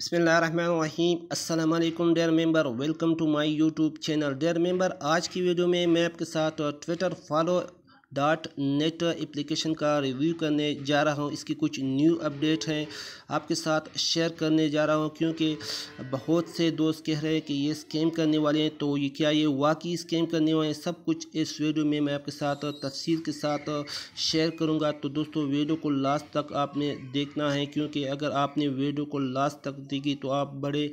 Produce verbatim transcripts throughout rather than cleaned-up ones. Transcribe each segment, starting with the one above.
बिस्मिल्लाहिर्रहमानिर्रहीम अस्सलाम वालेकुम dear member, welcome to my YouTube channel. Dear member, आज की वीडियो में मैं आपके साथ Twitter follow dot net application का रिव्यू करने जा रहा हूं। इसकी कुछ न्यू अपडेट हैं आपके साथ शेयर करने जा रहा हूं, क्योंकि बहुत से दोस्त कह रहे हैं कि ये स्कैम करने वाले हैं, तो ये क्या ये वाकई स्कैम करने वाले हैं? सब कुछ इस वीडियो में मैं आपके साथ तफसील के साथ शेयर करूंगा। तो दोस्तों, वीडियो को लास्ट तक आपने देखना है, क्योंकि अगर आपने वीडियो को लास्ट तक देखी तो आप बड़े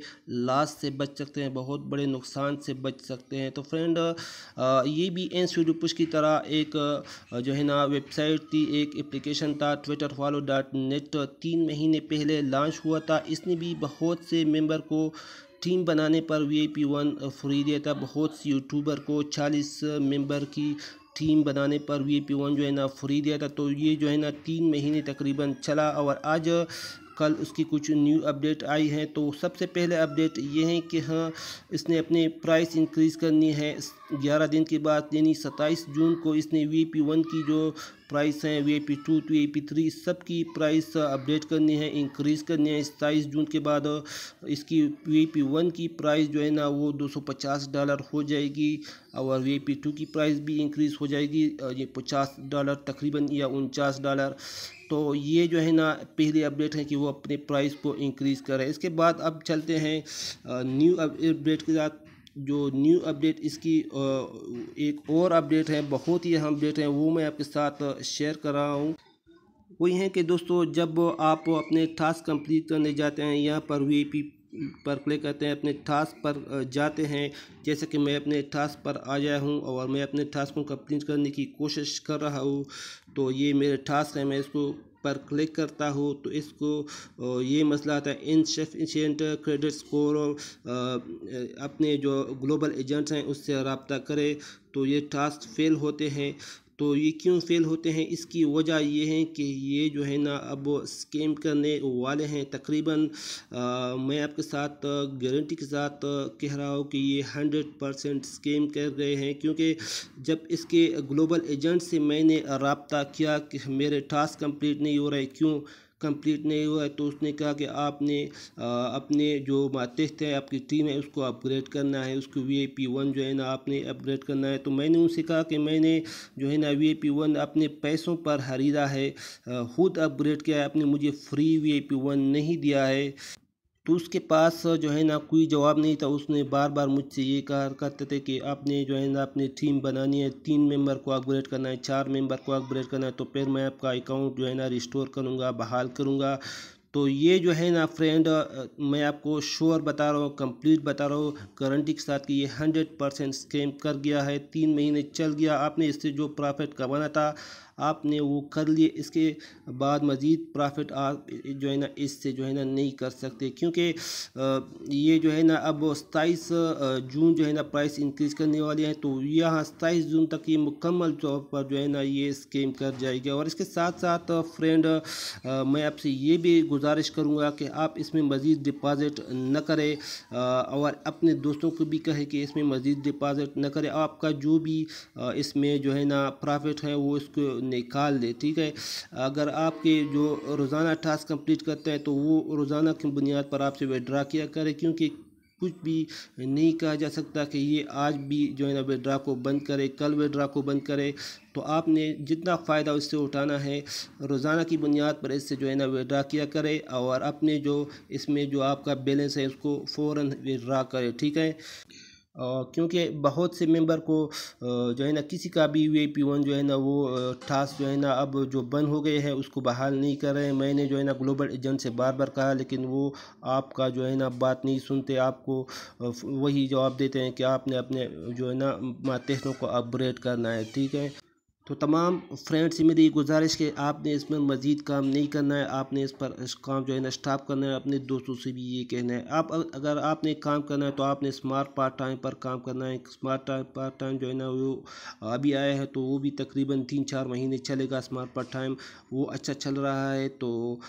लॉस से बच सकते हैं, बहुत बड़े नुकसान से बच सकते हैं। तो फ्रेंड, ये भी एन वीडियो पुश की तरह एक जो है ना वेबसाइट थी, एक एप्लीकेशन था ट्विटर फॉलो डॉट नेट, तीन महीने पहले लॉन्च हुआ था। इसने भी बहुत से मेंबर को टीम बनाने पर V I P one free दिया था। बहुत से यूट्यूबर को चालीस मेंबर की टीम बनाने पर वी आई पी वन जो है ना फ्री दिया था। तो ये जो है ना तीन महीने तकरीबन चला और आज कल उसकी कुछ न्यू अपडेट आई है। तो सबसे पहले अपडेट ये है कि हाँ, इसने अपने प्राइस इंक्रीज़ करनी है ग्यारह दिन के बाद, यानी सत्ताईस जून को इसने वी आई पी वन की जो प्राइस हैं, V I P two V I P three सब की प्राइस अपडेट करनी है, इंक्रीज़ करनी है। सत्ताईस जून के बाद इसकी वी आई पी वन की प्राइस जो है ना वो दो सौ पचास डॉलर हो जाएगी और वी आई पी टू की प्राइस भी इंक्रीज़ हो जाएगी, ये पचास डॉलर तकरीबन या उनचास डॉलर। तो ये जो है ना पहली अपडेट है कि वो अपने प्राइस को इंक्रीज़ करें। इसके बाद अब चलते हैं न्यू अपडेट के साथ। जो न्यू अपडेट इसकी एक और अपडेट है, बहुत ही अहम अपडेट है, वो मैं आपके साथ शेयर कर रहा हूँ। वही है कि दोस्तों, जब आप अपने टास्क कंप्लीट करने जाते हैं, यहाँ पर वी आई पी पर क्लिक करते हैं, अपने टास्क पर जाते हैं। जैसे कि मैं अपने टास्क पर आ गया हूं और मैं अपने टास्क को कंप्लीट करने की कोशिश कर रहा हूं। तो ये मेरे टास्क है, मैं इसको पर क्लिक करता हूं तो इसको ये मसला आता है इनशफिशिएंट क्रेडिट स्कोर, और अपने जो ग्लोबल एजेंट्स हैं उससे रब्ता करें। तो ये टास्क फेल होते हैं। तो ये क्यों फेल होते हैं? इसकी वजह ये है कि ये जो है ना अब स्कैम करने वाले हैं। तकरीबन आ, मैं आपके साथ गारंटी के साथ कह रहा हूँ कि ये हंड्रेड परसेंट स्कैम कर गए हैं, क्योंकि जब इसके ग्लोबल एजेंट से मैंने रब्ता किया कि मेरे टास्क कंप्लीट नहीं हो रहे, क्यों कंप्लीट नहीं हुआ है, तो उसने कहा कि आपने आ, अपने जो मातहत है, आपकी टीम है, उसको अपग्रेड करना है, उसको वी आई पी वन जो है ना आपने अपग्रेड करना है। तो मैंने उनसे कहा कि मैंने जो है ना वी आई पी वन अपने पैसों पर ख़रीदा है, ख़ुद अपग्रेड किया है, आपने मुझे free V I P one नहीं दिया है। तो उसके पास जो है ना कोई जवाब नहीं था। उसने बार बार मुझसे ये कहा करते थे कि आपने जो है ना अपनी टीम बनानी है, तीन मेंबर को अपग्रेड करना है, चार मेंबर को अपग्रेड करना है, तो फिर मैं आपका अकाउंट जो है ना रिस्टोर करूँगा, बहाल करूँगा। तो ये जो है ना फ्रेंड, मैं आपको श्योर बता रहा हूँ, कंप्लीट बता रहा हूँ गारंटी के साथ कि ये हंड्रेड परसेंट स्कैम कर गया है। तीन महीने चल गया, आपने इससे जो प्रॉफिट कमाना था आपने वो कर लिए। इसके बाद मज़ीद प्रॉफिट आप जो है ना इससे जो है ना नहीं कर सकते, क्योंकि ये जो है ना अब सत्ताईस जून जो है ना प्राइस इंक्रीज़ करने वाले हैं। तो यहाँ सत्ताईस जून तक ये मुकम्मल तौर पर जो है ना ये स्कैम कर जाएगा। और इसके साथ साथ फ्रेंड, मैं आपसे ये भी गुजारिश करूँगा कि आप इसमें मज़ीद डिपॉज़िट न करें और अपने दोस्तों को भी कहें कि इसमें मज़ीद डिपॉज़िट न करें। आपका जो भी इसमें जो है ना प्रॉफिट है वो इसको निकाल दे, ठीक है। अगर आपके जो रोज़ाना टास्क कंप्लीट करते हैं तो वो रोज़ाना की बुनियाद पर आपसे विड्रा किया करें, क्योंकि कुछ भी नहीं कहा जा सकता कि ये आज भी जो है ना विड्रा को बंद करे, कल विड्रा को बंद करे। तो आपने जितना फ़ायदा उससे उठाना है रोज़ाना की बुनियाद पर इससे जो है ना विड्रा किया करे और अपने जो इसमें जो आपका बैलेंस है उसको फ़ौरन विड्रा करे, ठीक है। और क्योंकि बहुत से मेंबर को जो है ना किसी का भी वी आई पी वन जो है ना वो टास्क जो है ना अब जो बंद हो गए हैं उसको बहाल नहीं कर रहे हैं। मैंने जो है ना ग्लोबल एजेंट से बार बार कहा, लेकिन वो आपका जो है ना बात नहीं सुनते, आपको वही जवाब देते हैं कि आपने अपने जो है ना मातहतों को अपग्रेड करना है, ठीक है। तो तमाम फ्रेंड्स से मेरी गुजारिश कि आपने इसमें मज़ीद काम नहीं करना है, आपने इस पर इस काम जो है ना स्टॉप करना है। अपने दोस्तों से भी ये कहना है, आप अगर आपने काम करना है तो आपने स्मार्ट पार्ट टाइम पर काम करना है। स्मार्ट पार्ट टाइम जो है ना वो अभी आया है, तो वो भी तकरीबन तीन चार महीने चलेगा। स्मार्ट पार्ट टाइम वो अच्छा चल रहा है, तो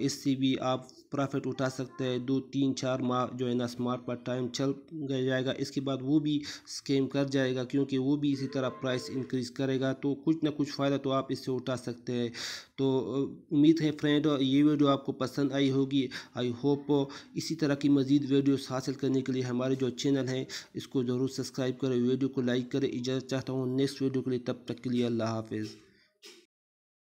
इससे भी आप प्रॉफिट उठा सकते हैं। दो तीन चार माह जो है ना स्मार्ट पार्ट टाइम चल जाएगा, इसके बाद वो भी स्कैम कर जाएगा, क्योंकि वो भी इसी तरह प्राइस इंक्रीज़ करेगा। तो कुछ ना कुछ फ़ायदा तो आप इससे उठा सकते हैं। तो उम्मीद है फ्रेंड ये वीडियो आपको पसंद आई होगी। आई होप इसी तरह की मज़ीद वीडियोस हासिल करने के लिए हमारे जो चैनल है इसको ज़रूर सब्सक्राइब करें, वीडियो को लाइक करें। इजाज़त चाहता हूँ नेक्स्ट वीडियो के लिए, तब तक के लिए अल्लाह हाफिज़।